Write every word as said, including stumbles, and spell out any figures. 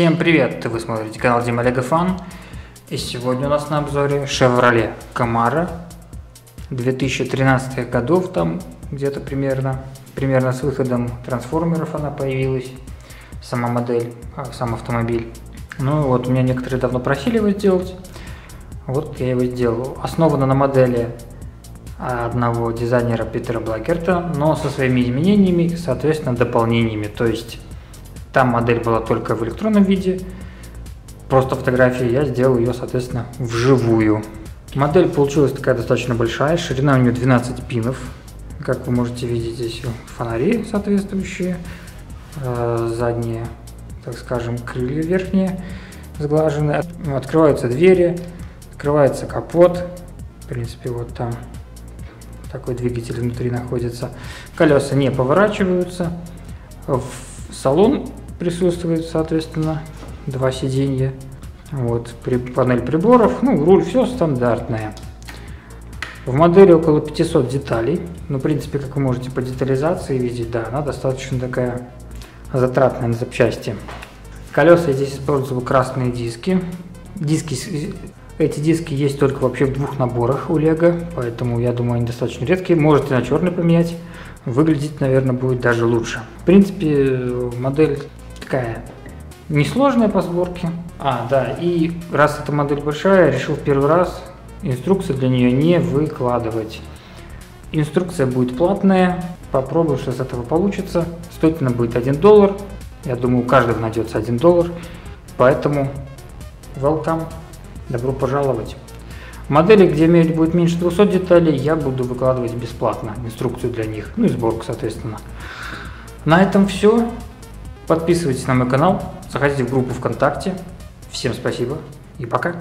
Всем привет! Вы смотрите канал Дима Легофан, и сегодня у нас на обзоре Chevrolet Camaro две тысячи тринадцатых годов, там где-то примерно, примерно с выходом трансформеров она появилась, сама модель, сам автомобиль. Ну вот, меня некоторые давно просили его сделать, вот я его сделал. Основана на модели одного дизайнера Питера Блакерта, но со своими изменениями и, соответственно, дополнениями, то есть там модель была только в электронном виде, просто фотографии, я сделал ее, соответственно, вживую. Модель получилась такая достаточно большая, ширина у нее двенадцать пинов. Как вы можете видеть, здесь фонари соответствующие, задние, так скажем, крылья верхние сглажены. Открываются двери, открывается капот, в принципе, вот там такой двигатель внутри находится. Колеса не поворачиваются. В салон присутствует, соответственно, два сиденья, вот, при, панель приборов, ну, руль, все стандартное. В модели около пятисот деталей, ну, в принципе, как вы можете по детализации видеть, да, она достаточно такая затратная на запчасти. Колеса здесь используются красные диски, диски, эти диски есть только вообще в двух наборах у LEGO, поэтому, я думаю, они достаточно редкие, можете на черный поменять. Выглядеть, наверное, будет даже лучше. В принципе, модель такая несложная по сборке. А, да, и раз эта модель большая, решил в первый раз инструкцию для нее не выкладывать. Инструкция будет платная, попробую, что с этого получится. Стоит она будет один доллар, я думаю, у каждого найдется один доллар, поэтому welcome, добро пожаловать. Модели, где будет меньше двухсот деталей, я буду выкладывать бесплатно инструкцию для них, ну и сборку, соответственно. На этом все. Подписывайтесь на мой канал, заходите в группу ВКонтакте. Всем спасибо и пока!